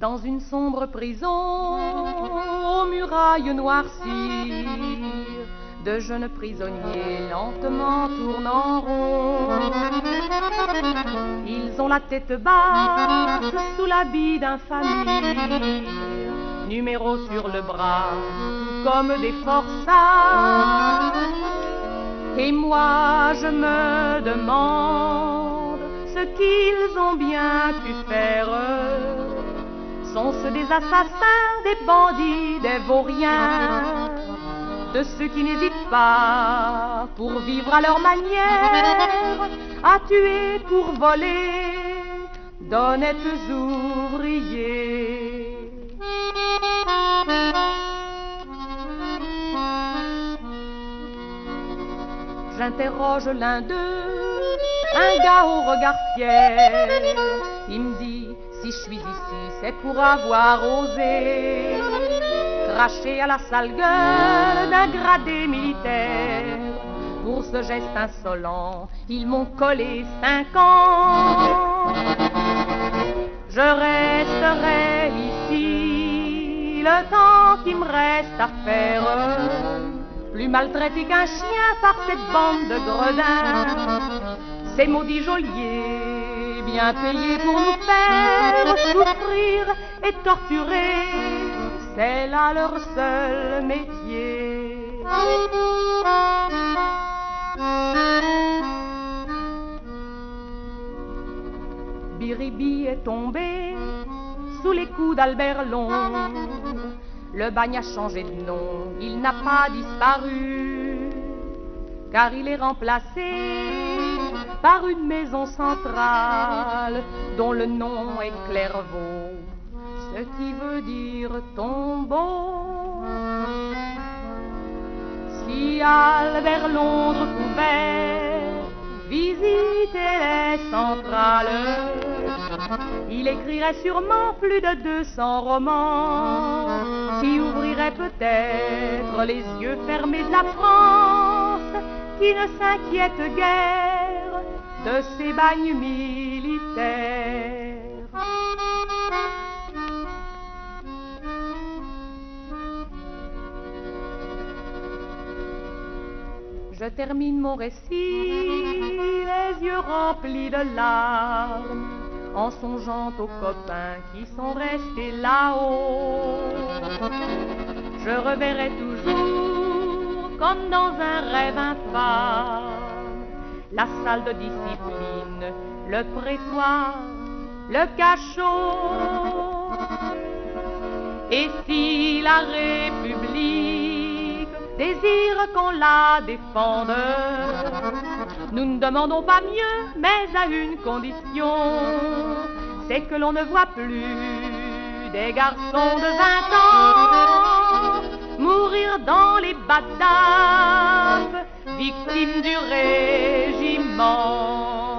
Dans une sombre prison, aux murailles noircies, de jeunes prisonniers lentement tournent en rond. Ils ont la tête basse sous l'habit d'infamie, numéro sur le bras, comme des forçats. Et moi je me demande ce qu'ils ont bien pu faire. Sont-ce des assassins, des bandits, des vauriens, de ceux qui n'hésitent pas, pour vivre à leur manière, à tuer pour voler d'honnêtes ouvriers? J'interroge l'un d'eux, un gars au regard fier. Il me dit, si je suis ici, c'est pour avoir osé cracher à la sale gueule d'un gradé militaire. Pour ce geste insolent, ils m'ont collé 5 ans. Je resterai ici le temps qu'il me reste à faire, plus maltraité qu'un chien par cette bande de gredins, ces maudits geôliers, bien payé pour nous faire souffrir et torturer, c'est là leur seul métier. Biribi est tombé sous les coups d'Albert Londres. Le bagne a changé de nom, il n'a pas disparu, car il est remplacé par une maison centrale dont le nom est Clairvaux, ce qui veut dire tombeau. Si Albert Londres pouvait visiter les centrales, il écrirait sûrement plus de 200 romans, qui ouvriraient peut-être les yeux fermés de la France, qui ne s'inquiète guère de ces bagnes militaires. Je termine mon récit, les yeux remplis de larmes, en songeant aux copains qui sont restés là-haut. Je reverrai toujours, comme dans un rêve infâme, la salle de discipline, le prétoire, le cachot. Et si la République désire qu'on la défende, nous ne demandons pas mieux, mais à une condition, c'est que l'on ne voit plus des garçons de 20 ans mourir dans les batailles, victimes du régiment.